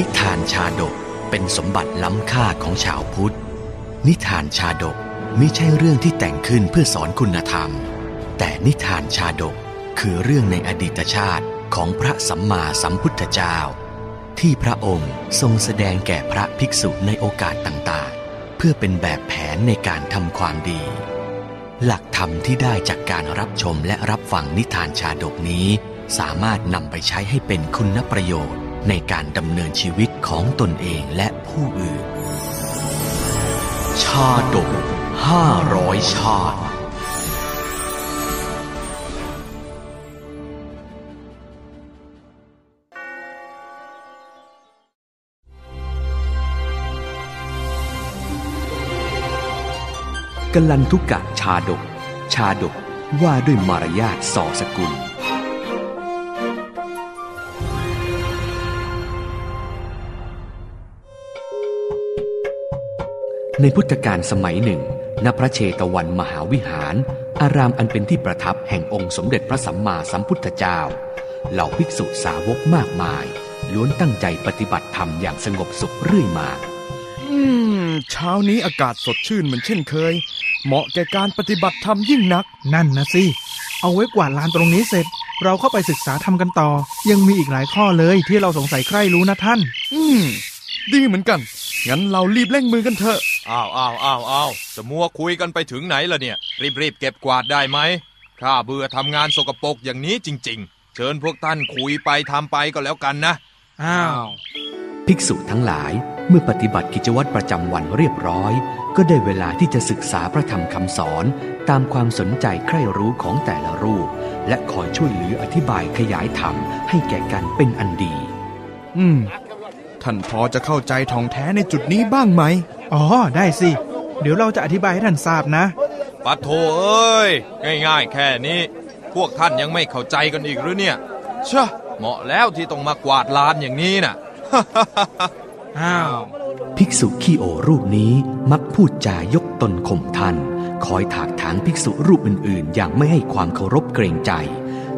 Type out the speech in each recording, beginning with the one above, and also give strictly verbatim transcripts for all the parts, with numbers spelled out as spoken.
นิทานชาดกเป็นสมบัติล้ำค่าของชาวพุทธนิทานชาดกมิใช่เรื่องที่แต่งขึ้นเพื่อสอนคุณธรรมแต่นิทานชาดกคือเรื่องในอดีตชาติของพระสัมมาสัมพุทธเจ้าที่พระองค์ทรงแสดงแก่พระภิกษุในโอกาสต่างๆเพื่อเป็นแบบแผนในการทำความดีหลักธรรมที่ได้จากการรับชมและรับฟังนิทานชาดกนี้สามารถนำไปใช้ให้เป็นคุณประโยชน์ในการดำเนินชีวิตของตนเองและผู้อื่นชาดกห้าร้อยชาติกัลลันทุกะชาดกชาดกว่าด้วยมารยาทส่อสกุลในพุทธกาลสมัยหนึ่งณพระเชตวันมหาวิหารอารามอันเป็นที่ประทับแห่งองค์สมเด็จพระสัมมาสัมพุทธเจ้าเหล่าภิกษุสาวกมากมายล้วนตั้งใจปฏิบัติธรรมอย่างสงบสุขเรื่อยมาอืมเช้านี้อากาศสดชื่นเหมือนเช่นเคยเหมาะแก่การปฏิบัติธรรมยิ่งนักนั่นนะสิเอาไว้กวาดลานตรงนี้เสร็จเราเข้าไปศึกษาธรรมกันต่อยังมีอีกหลายข้อเลยที่เราสงสัยใครรู้นะท่านอืมดีเหมือนกันงั้นเรารีบเร่งมือกันเถอะอ้าวอ้าวอ้าวอ้าวจะมัวคุยกันไปถึงไหนล่ะเนี่ยรีบรีบเก็บกวาดได้ไหมข้าเบื่อทำงานสกปรกอย่างนี้จริงๆเชิญพวกท่านคุยไปทำไปก็แล้วกันนะอ้าวภิกษุทั้งหลายเมื่อปฏิบัติกิจวัตรประจำวันเรียบร้อยก็ได้เวลาที่จะศึกษาพระธรรมคำสอนตามความสนใจใคร่รู้ของแต่ละรูปและคอยช่วยเหลืออธิบายขยายธรรมให้แก่กันเป็นอันดีอืมท่านพอจะเข้าใจท่องแท้ในจุดนี้บ้างไหมอ๋อได้สิเดี๋ยวเราจะอธิบายให้ท่านทราบนะปะโถเอ้ยง่ายๆแค่นี้พวกท่านยังไม่เข้าใจกันอีกหรือเนี่ยเชอะเหมาะแล้วที่ต้องมากวาดลานอย่างนี้น่ะ อ้าวภิกษุขี้โอรูปนี้มักพูดจายกตนข่มท่านคอยถากถางภิกษุรูปอื่นๆอย่างไม่ให้ความเคารพเกรงใจ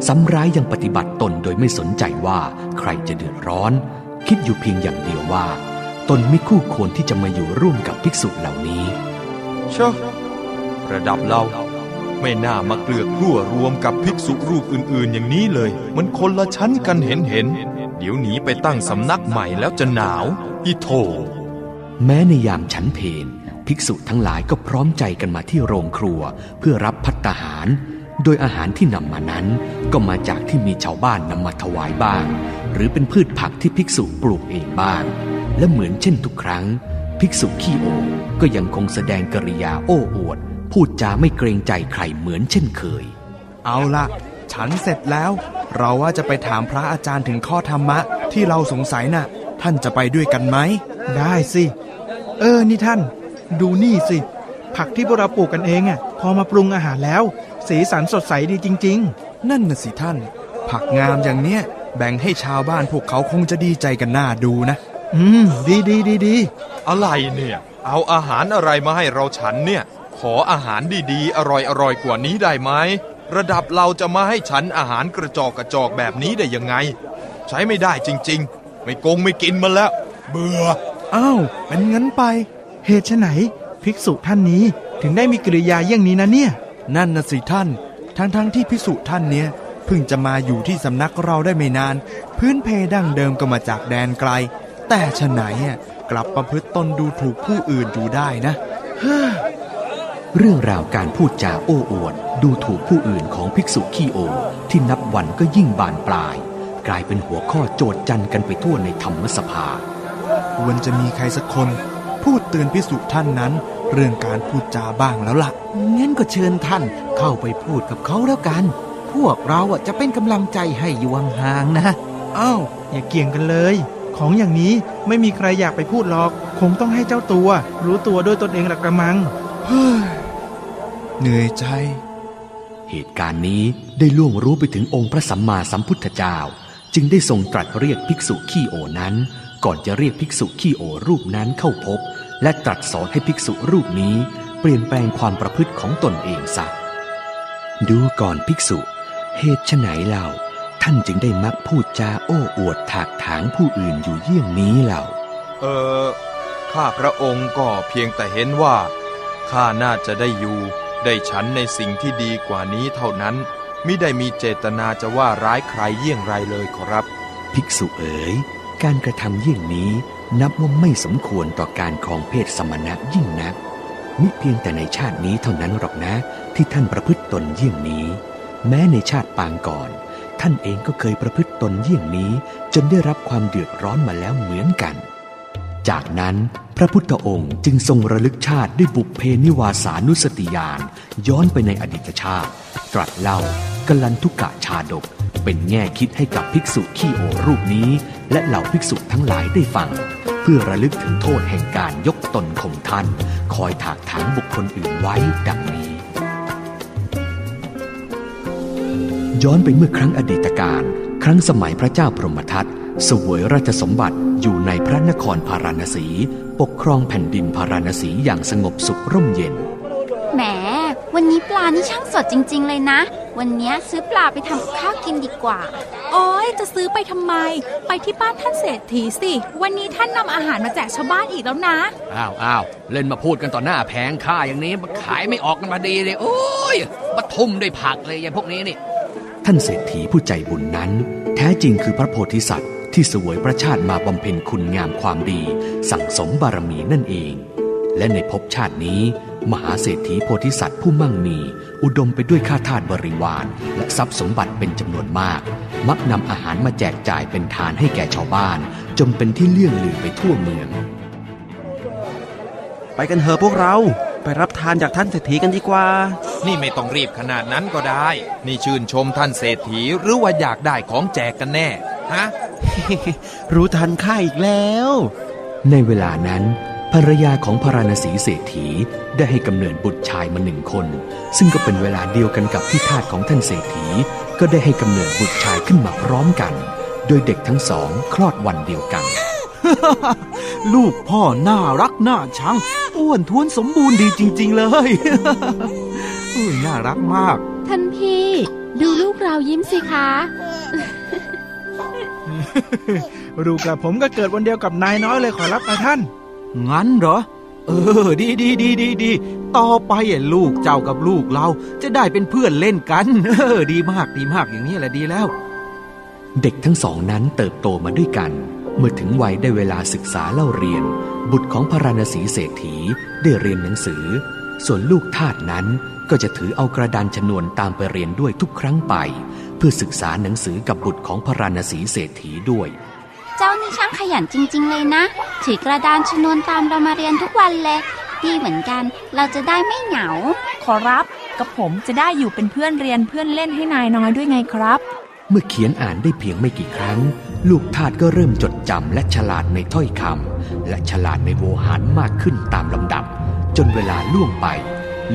ซ้ำร้ายยังปฏิบัติตนโดยไม่สนใจว่าใครจะเดือดร้อนคิดอยู่เพียงอย่างเดียวว่าตนไม่คู่ควรที่จะมาอยู่ร่วมกับภิกษุเหล่านี้เชอะระดับเราไม่น่ามาเกลือกกลัวรวมกับภิกษุรูปอื่นๆอย่างนี้เลยมันคนละชั้นกันเห็นเห็นเดี๋ยวหนีไปตั้งสำนักใหม่แล้วจะหนาวอิโถแม้ในยามฉันเพลภิกษุทั้งหลายก็พร้อมใจกันมาที่โรงครัวเพื่อรับภัตตาหารโดยอาหารที่นำมานั้นก็มาจากที่มีชาวบ้านนำมาถวายบ้างหรือเป็นพืชผักที่ภิกษุปลูกเองบ้างและเหมือนเช่นทุกครั้งภิกษุขี้โอก็ยังคงแสดงกริยาโอ้อวดพูดจาไม่เกรงใจใครเหมือนเช่นเคยเอาล่ะฉันเสร็จแล้วเราว่าจะไปถามพระอาจารย์ถึงข้อธรรมะที่เราสงสัยน่ะท่านจะไปด้วยกันไหมได้สิเออนี่ท่านดูนี่สิผักที่พวกเราปลูกกันเองอ่ะพอมาปรุงอาหารแล้วสีสันสดใสดีจริงๆนั่นน่ะสิท่านผักงามอย่างเนี้ยแบ่งให้ชาวบ้านพวกเขาคงจะดีใจกันหน้าดูนะอืมดีดีดีดีอะไรเนี่ยเอาอาหารอะไรมาให้เราฉันเนี่ยขออาหารดีๆอร่อยอร่อยกว่านี้ได้ไหมระดับเราจะมาให้ฉันอาหารกระจอกกระจอกแบบนี้ได้ยังไงใช้ไม่ได้จริงๆไม่โกงไม่กินมันแล้วเบื่ออ้าวเป็นงั้นไปเหตุไฉนภิกษุท่านนี้ถึงได้มีกิริยาอย่างนี้นะเนี่ยนั่นน่ะสิท่านทั้งๆที่ภิกษุท่านเนี่ยเพิ่งจะมาอยู่ที่สำนักเราได้ไม่นานพื้นเพดั้งเดิมก็มาจากแดนไกลแต่ไฉนกลับประพฤติตนดูถูกผู้อื่นอยู่ได้นะเรื่องราวการพูดจาโอ้อวดดูถูกผู้อื่นของภิกษุขี้โอที่นับวันก็ยิ่งบานปลายกลายเป็นหัวข้อโจษจันกันไปทั่วในธรรมสภาควรจะมีใครสักคนพูดเตือนภิกษุท่านนั้นเรื่องการพูดจาบ้างแล้วล่ะงั้นก็เชิญท่านเข้าไปพูดกับเขาแล้วกันพวกเราจะเป็นกำลังใจให้อยู่ห่างๆนะอ้าวอย่าเกี่ยงกันเลยของอย่างนี้ไม่มีใครอยากไปพูดหรอกคงต้องให้เจ้าตัวรู้ตัวด้วยตนเองหลักกระมังเหนื่อยใจเหตุการณ์นี้ได้ล่วงรู้ไปถึงองค์พระสัมมาสัมพุทธเจ้าจึงได้ทรงตรัสเรียกภิกษุขี้โอนั้นก่อนจะเรียกภิกษุขี้โอรูปนั้นเข้าพบและตรัสสอนให้ภิกษุรูปนี้เปลี่ยนแปลงความประพฤติของตนเองซะดูก่อนภิกษุเหตุไฉนเล่า ท่านจึงได้มักพูดจาโอ้อวดถากถางผู้อื่นอยู่เยี่ยงนี้เหล่าเออข้าพระองค์ก็เพียงแต่เห็นว่าข้าน่าจะได้อยู่ได้ฉันในสิ่งที่ดีกว่านี้เท่านั้นมิได้มีเจตนาจะว่าร้ายใครเยี่ยงไรเลยขอรับภิกษุเอ๋ยการกระทำเยี่ยงนี้นับว่าไม่สมควรต่อการครองเพศสมณะยิ่งนักมิเพียงแต่ในชาตินี้เท่านั้นหรอกนะที่ท่านประพฤติตนเยี่ยงนี้แม้ในชาติปางก่อนท่านเองก็เคยประพฤติตนเยี่ยงนี้จนได้รับความเดือดร้อนมาแล้วเหมือนกันจากนั้นพระพุทธองค์จึงทรงระลึกชาติด้วยบุพเพนิวาสานุสติญาณย้อนไปในอดีตชาติตรัสเล่ากลันทุกะชาดกเป็นแง่คิดให้กับภิกษุขี้โอรูปนี้และเหล่าภิกษุทั้งหลายได้ฟังเพื่อระลึกถึงโทษแห่งการยกตนข่มท่านคอยถากถางบุคคลอื่นไว้ดังนี้ย้อนไปเมื่อครั้งอดีตกาลครั้งสมัยพระเจ้าพรหมทัตเสวยราชสมบัติอยู่ในพระนครพาราณสีปกครองแผ่นดินพาราณสีอย่างสงบสุขร่มเย็นแหมวันนี้ปลานี่ช่างสดจริงๆเลยนะวันนี้ซื้อปลาไปทำข้าวกินดีกว่าโอ๊ยจะซื้อไปทำไมไปที่บ้านท่านเศรษฐีสิวันนี้ท่านนำอาหารมาแจกชาวบ้านอีกแล้วนะอ้าวอ้าวเล่นมาพูดกันต่อหน้าแผงข้าอย่างนี้ขายไม่ออกกันพอดีเลยโอ๊ยมาทุ่มด้วยผักเลยอย่างพวกนี้นี่ท่านเศรษฐีผู้ใจบุญนั้นแท้จริงคือพระโพธิสัตว์ที่เสวยพระชาติมาบำเพ็ญคุณงามความดีสั่งสมบารมีนั่นเองและในภพชาตินี้มหาเศรษฐีโพธิสัตว์ผู้มั่งมีอุดมไปด้วยข้าทาสบริวารและทรัพย์สมบัติเป็นจำนวนมากมักนำอาหารมาแจกจ่ายเป็นทานให้แก่ชาวบ้านจนเป็นที่เลื่องลือไปทั่วเมืองไปกันเถอะพวกเราไปรับทานจากท่านเศรษฐีกันดีกว่านี่ไม่ต้องรีบขนาดนั้นก็ได้นี่ชื่นชมท่านเศรษฐีหรือว่าอยากได้ของแจกกันแน่ฮะ รู้ทันข้าอีกแล้วในเวลานั้นภรรยาของพาราณสีเศรษฐีได้ให้กำเนิดบุตรชายมาหนึ่งคนซึ่งก็เป็นเวลาเดียวกันกับที่ทาสของท่านเศรษฐีก็ได้ให้กำเนิดบุตรชายขึ้นมาพร้อมกันโดยเด็กทั้งสองคลอดวันเดียวกัน ลูกพ่อน่ารักน่าชังอ้วนท้วนสมบูรณ์ดีจริงๆเลย น่ารักมากท่านพี่ดูลูกเรายิ้มสิคะ ลูกกับผมก็เกิดวันเดียวกับนายน้อยเลยขอรับนะท่านงั้นเหรอเออดีดีดีดีดีต่อไปลูกเจ้ากับลูกเราจะได้เป็นเพื่อนเล่นกันเออดีมากดีมากอย่างนี้แหละดีแล้วเด็กทั้งสองนั้นเติบโตมาด้วยกันเมื่อถึงวัยได้เวลาศึกษาเล่าเรียนบุตรของพาราณสีเศรษฐีได้เรียนหนังสือส่วนลูกทาสนั้นก็จะถือเอากระดานชนวนตามไปเรียนด้วยทุกครั้งไปเพื่อศึกษาหนังสือกับบุตรของพาราณสีเศรษฐีด้วยเจ้านี่ช่างขยันจริงๆเลยนะถือกระดานชนวนตามเรามาเรียนทุกวันเลยดีเหมือนกันเราจะได้ไม่เหงาขอรับกับผมจะได้อยู่เป็นเพื่อนเรียนเพื่อนเล่นให้นายน้อยด้วยไงครับเมื่อเขียนอ่านได้เพียงไม่กี่ครั้งลูกทาสก็เริ่มจดจำและฉลาดในถ้อยคำและฉลาดในโวหารมากขึ้นตามลำดับจนเวลาล่วงไป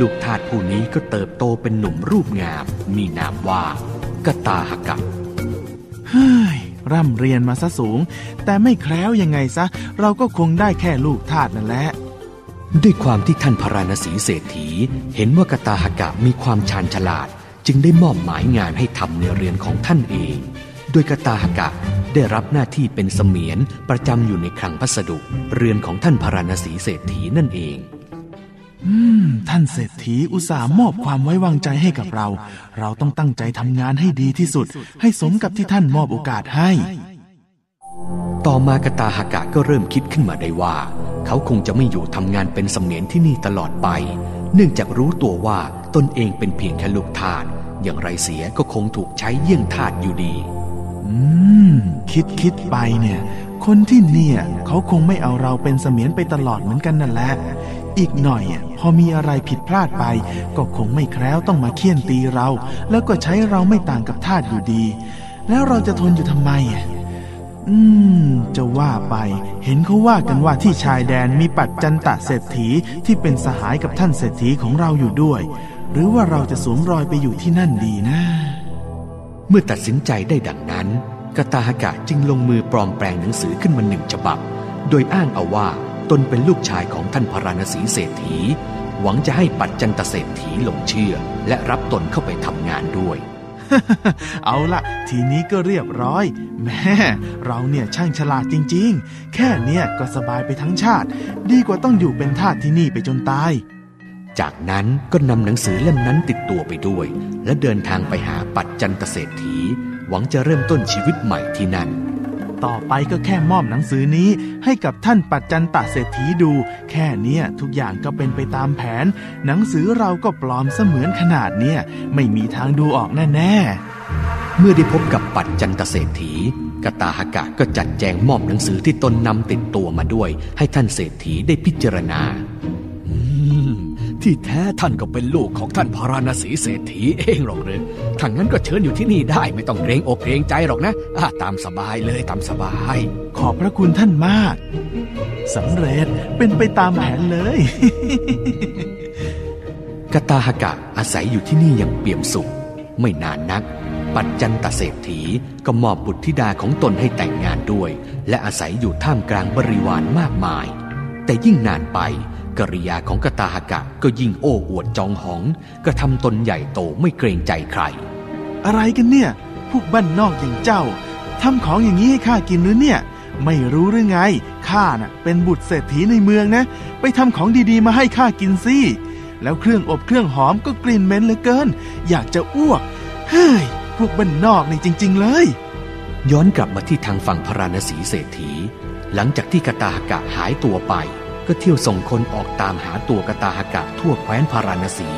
ลูกทาสผู้นี้ก็เติบโตเป็นหนุ่มรูปงามมีนามว่ากตาหกัปป์เฮ้ยร่ำเรียนมาซะสูงแต่ไม่แคล้วยังไงซะเราก็คงได้แค่ลูกทาสนั่นแหละด้วยความที่ท่านพาราณสีเศรษฐีเห็นว่ากตาหกัปป์มีความชาญฉลาดจึงได้มอบหมายงานให้ทำในเรือนของท่านเองโดยกตาหกัปป์ได้รับหน้าที่เป็นเสมียนประจำอยู่ในคลังพัสดุเรือนของท่านพาราณสีเศรษฐีนั่นเองอืมท่านเศรษฐีอุตส่าห์มอบความไว้วางใจให้กับเราเราต้องตั้งใจทำงานให้ดีที่สุดให้สมกับที่ท่านมอบโอกาสให้ต่อมากตาหกัปป์ก็เริ่มคิดขึ้นมาได้ว่าเขาคงจะไม่อยู่ทำงานเป็นเสมียนที่นี่ตลอดไปเนื่องจากรู้ตัวว่าตนเองเป็นเพียงแค่ลูกทาสอย่างไรเสียก็คงถูกใช้เยี่ยงทาสอยู่ดีอืมคิดคิดไปเนี่ยคนที่เนี่ยเขาคงไม่เอาเราเป็นเสมียนไปตลอดเหมือนกันนั่นแหละอีกหน่อยพอมีอะไรผิดพลาดไปก็คงไม่แคล้วต้องมาเคี่ยนตีเราแล้วก็ใช้เราไม่ต่างกับทาสอยู่ดีแล้วเราจะทนอยู่ทำไมอืมจะว่าไปเห็นเขาว่ากันว่าที่ชายแดนมีปัจจันตะเศรษฐีที่เป็นสหายกับท่านเศรษฐีของเราอยู่ด้วยหรือว่าเราจะสวมรอยไปอยู่ที่นั่นดีนะเมื่อตัดสินใจได้ดังนั้นกตาหกัปป์จึงลงมือปลอมแปลงหนังสือขึ้นมาหนึ่งฉบับโดยอ้างเอาว่าตนเป็นลูกชายของท่านพาราณสีเศรษฐีหวังจะให้ปัจจันตเศรษฐีหลงเชื่อและรับตนเข้าไปทำงานด้วย เอาล่ะทีนี้ก็เรียบร้อยแม่เราเนี่ยช่างฉลาดจริงๆแค่เนี่ยก็สบายไปทั้งชาติดีกว่าต้องอยู่เป็นทาสที่นี่ไปจนตายจากนั้นก็นำหนังสือเล่มนั้นติดตัวไปด้วยและเดินทางไปหาปัจจันตเศรษฐีหวังจะเริ่มต้นชีวิตใหม่ที่นั่นต่อไปก็แค่มอบหนังสือนี้ให้กับท่านปัจจันตเศรษฐีดูแค่เนี้ยทุกอย่างก็เป็นไปตามแผนหนังสือเราก็ปลอมเสมือนขนาดเนี้ยไม่มีทางดูออกแน่ๆเมื่อได้พบกับปัจจันตเศรษฐีกตาหกะก็จัดแจงมอบหนังสือที่ตนนำติดตัวมาด้วยให้ท่านเศรษฐีได้พิจารณาที่แท้ท่านก็เป็นลูกของท่านพาราณสีเศรษฐีเองหรอกหรือถ้างั้นก็เชิญอยู่ที่นี่ได้ไม่ต้องเกรงอกเกรงใจหรอกนะอ่ะตามสบายเลยตามสบายขอบพระคุณท่านมากสำเร็จเป็นไปตามแผนเลย กตาหกะอาศัยอยู่ที่นี่อย่างเปี่ยมสุขไม่นานนักปัจจันตเศรษฐีก็มอบบุตรธิดาของตนให้แต่งงานด้วยและอาศัยอยู่ท่ามกลางบริวารมากมายแต่ยิ่งนานไปกริยาของกตาหกะก็ยิ่งโอ้อวดจองหองกระทำตนใหญ่โตไม่เกรงใจใครอะไรกันเนี่ยพวกบ้านนอกอย่างเจ้าทำของอย่างนี้ให้ข้ากินหรือเนี่ยไม่รู้หรือไงข้าน่ะเป็นบุตรเศรษฐีในเมืองนะไปทำของดีๆมาให้ข้ากินสิแล้วเครื่องอบเครื่องหอมก็กลิ่นเหม็นเหลือเกินอยากจะอ้วกเฮ้ยพวกบ้านนอกนี่จริงๆเลยย้อนกลับมาที่ทางฝั่งพาราณสีเศรษฐีหลังจากที่กตาหกะหายตัวไปก็เที่ยวส่งคนออกตามหาตัวกตาหกะทั่วแคว้นพาราณสี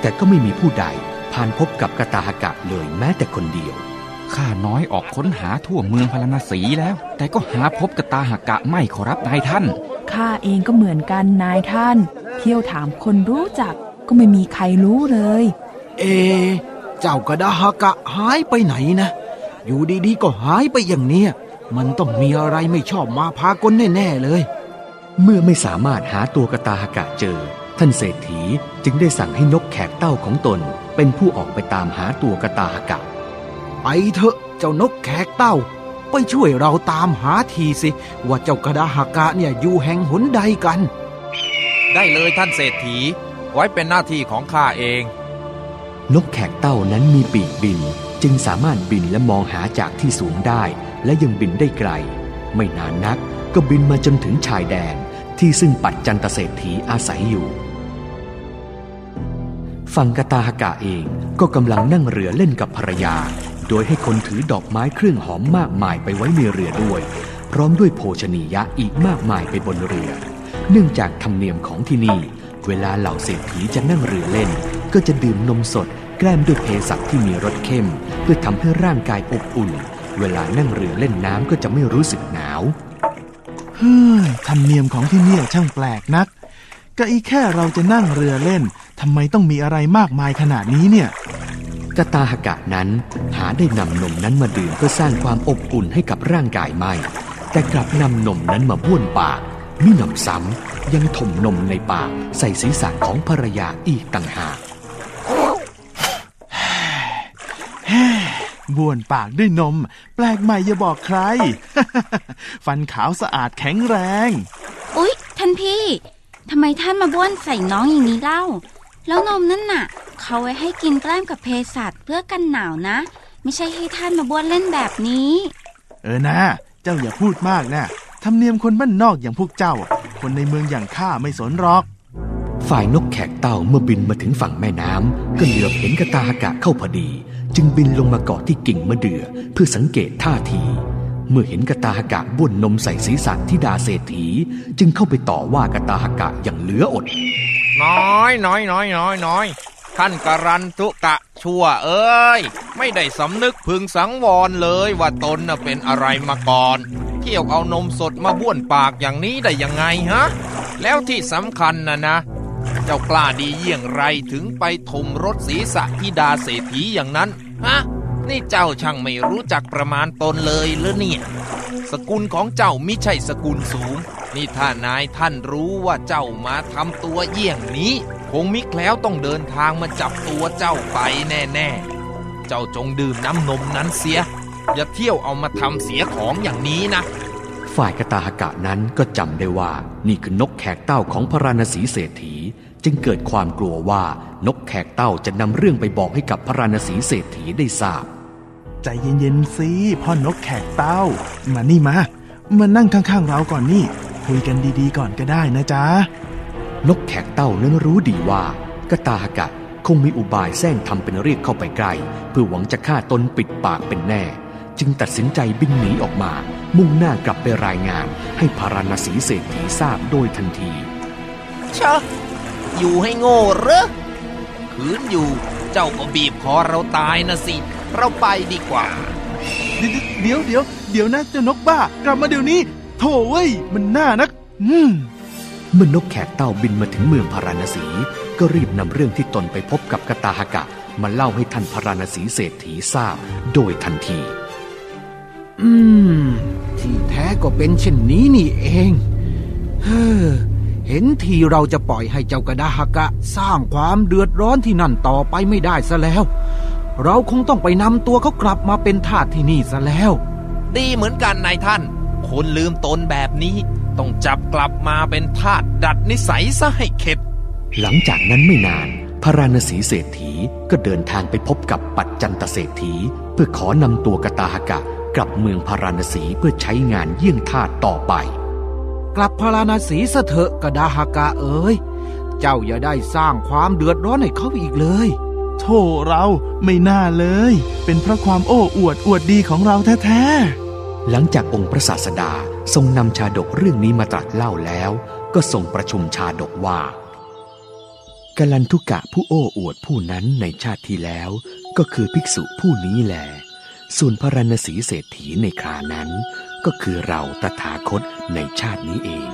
แต่ก็ไม่มีผู้ใดผ่านพบกับกตาหกะเลยแม้แต่คนเดียวข้าน้อยออกค้นหาทั่วเมืองพาราณสีแล้วแต่ก็หาพบกตาหกะไม่ขอรับนายท่านข้าเองก็เหมือนกันนายท่านเที่ยวถามคนรู้จักก็ไม่มีใครรู้เลยเอเจ้ากตาหกะหายไปไหนนะอยู่ดีๆก็หายไปอย่างเนี้ยมันต้องมีอะไรไม่ชอบมาพากลแน่ๆเลยเมื่อไม่สามารถหาตัวกตาหกะเจอท่านเศรษฐีจึงได้สั่งให้นกแขกเต้าของตนเป็นผู้ออกไปตามหาตัวกตาหกะไปเถอะเจ้านกแขกเต้าไปช่วยเราตามหาทีสิว่าเจ้ากตาหกะเนี่ยอยู่แห่งหนใดกันได้เลยท่านเศรษฐีไว้เป็นหน้าที่ของข้าเองนกแขกเต้านั้นมีปีกบินจึงสามารถบินและมองหาจากที่สูงได้และยังบินได้ไกลไม่นานนักก็บินมาจนถึงชายแดนที่ซึ่งปัจจันตเศรษฐีอาศัยอยู่ฝั่งกตาหกะเองก็กำลังนั่งเรือเล่นกับภรรยาโดยให้คนถือดอกไม้เครื่องหอมมากมายไปไว้ในเรือด้วยพร้อมด้วยโภชนียะอีกมากมายไปบนเรือเนื่องจากธรรมเนียมของที่นี่เวลาเหล่าเศรษฐีจะนั่งเรือเล่นก็จะดื่มนมสดแกล้มด้วยเภสัชที่มีรสเข้มเพื่อทำให้ร่างกายอบอุ่นเวลานั่งเรือเล่นน้ำก็จะไม่รู้สึกหนาวธรรมเนียมของที่นี่ช่างแปลกนักก็อีแค่เราจะนั่งเรือเล่นทำไมต้องมีอะไรมากมายขนาดนี้เนี่ยกตาหกะนั้นหาได้นำนมนั้นมาดื่มเพื่อสร้างความอบอุ่นให้กับร่างกายไม่แต่กลับนำนมนั้นมาบ้วนปากมิหนำซ้ำยังถมนมในปากใส่ศีรษะของภรรยาอีกต่างหากบ้วนปากด้วยนมแปลกใหม่อย่าบอกใคร ฟันขาวสะอาดแข็งแรงอุ๊ยท่านพี่ทำไมท่านมาบ้วนใส่น้องอย่างนี้เล่าแล้วนมนั่นน่ะเขาไว้ให้กินแกล้มกับเภสัชเพื่อกันหนาวนะไม่ใช่ให้ท่านมาบ้วนเล่นแบบนี้เออนะเจ้าอย่าพูดมากนะธรรมเนียมคนบ้านนอกอย่างพวกเจ้าคนในเมืองอย่างข้าไม่สนหรอกฝ่ายนกแขกเต่าเมื่อบินมาถึงฝั่งแม่น้ำก็เหลือบเห็นกตาหกะเข้าพอดีจึงบินลงมาเกาะที่กิ่งมะเดื่อเพื่อสังเกตท่าทีเมื่อเห็นกตาหกะบ้วนนมใส่ศีรษะธิดาเศรษฐีจึงเข้าไปต่อว่ากตาหกะอย่างเหลืออดน้อยน้อยน้อยน้อยน้อยท่านกรันทุกะชั่วเอ้ยไม่ได้สำนึกพึงสังวรเลยว่าตนน่ะเป็นอะไรมาก่อนเที่ยวเอานมสดมาบ้วนปากอย่างนี้ได้ยังไงฮะแล้วที่สำคัญนะนะเจ้ากล้าดีเยี่ยงไรถึงไปถมรถศีรษะธิดาเศรษฐีอย่างนั้นฮะนี่เจ้าช่างไม่รู้จักประมาณตนเลยหรือเนี่ยสกุลของเจ้ามิใช่สกุลสูงนี่ถ้านายท่านรู้ว่าเจ้ามาทำตัวเยี่ยงนี้คงมิแคล้วต้องเดินทางมาจับตัวเจ้าไปแน่ๆเจ้าจงดื่มน้ำนมนั้นเสียอย่าเที่ยวเอามาทำเสียของอย่างนี้นะ ฝ่ายกตาหกะนั้นก็จำได้ว่านี่คือนกแขกเต้าของพระราณสีเศรษฐีจึงเกิดความกลัวว่านกแขกเต้าจะนำเรื่องไปบอกให้กับพระราณสีเศรษฐีได้ทราบใจเย็นๆสิพ่อนกแขกเต้ามานี่มามานั่งข้างๆเราก่อนนี่คุยกันดีๆก่อนก็ได้นะจ๊ะนกแขกเต้านั้นรู้ดีว่ากตาหกะคงมีอุบายแซงทำเป็นเรียกเข้าไปใกล้เพื่อหวังจะฆ่าตนปิดปากเป็นแน่จึงตัดสินใจบินหนีออกมามุ่งหน้ากลับไปรายงานให้พระราณสีเศรษฐีทราบโดยทันทีชะอยู่ให้โง่เหรอขืนอยู่เจ้าก็บีบคอเราตายนะสิเราไปดีกว่าเดี๋ยวเดี๋ยวเดี๋ยวนะเจ้านกบ้ากลับมาเดี๋ยวนี้โถ่เว้ยมันน่านักอืมเมื่อนกแขกเต้าบินมาถึงเมืองพาราณสีก็รีบนำเรื่องที่ตนไปพบกับกตาหกะมาเล่าให้ท่านพาราณสีเศรษฐีทราบโดยทันทีอืมที่แท้ก็เป็นเช่นนี้นี่เองเฮ้อเห็นทีเราจะปล่อยให้เจ้ากตาหกะสร้างความเดือดร้อนที่นั่นต่อไปไม่ได้ซะแล้วเราคงต้องไปนำตัวเขากลับมาเป็นทาสที่นี่ซะแล้วดีเหมือนกันนายท่านคนลืมตนแบบนี้ต้องจับกลับมาเป็นทาสดัดนิสัยซะให้เข็ดหลังจากนั้นไม่นานพระราณสีเศรษฐีก็เดินทางไปพบกับปัจจันตเศรษฐีเพื่อขอนำตัวกตาหกะกลับเมืองพาราณสีเพื่อใช้งานเยี่ยงทาสต่อไปกลับพาราณสีซะเถอะกตาหกะเอ๋ยเจ้าอย่าได้สร้างความเดือดร้อนให้เขาอีกเลยโธ่เราไม่น่าเลยเป็นเพราะความโอ้อวดอวดดีของเราแท้ๆหลังจากองค์พระศาสดาทรงนำชาดกเรื่องนี้มาตรัสเล่าแล้วก็ทรงประชุมชาดกว่ากลันทุกะผู้โอ้อวดผู้นั้นในชาติที่แล้วก็คือภิกษุผู้นี้แลส่วนพระราณสีเศรษฐีในครานั้นก็คือเราตถาคตในชาตินี้เอง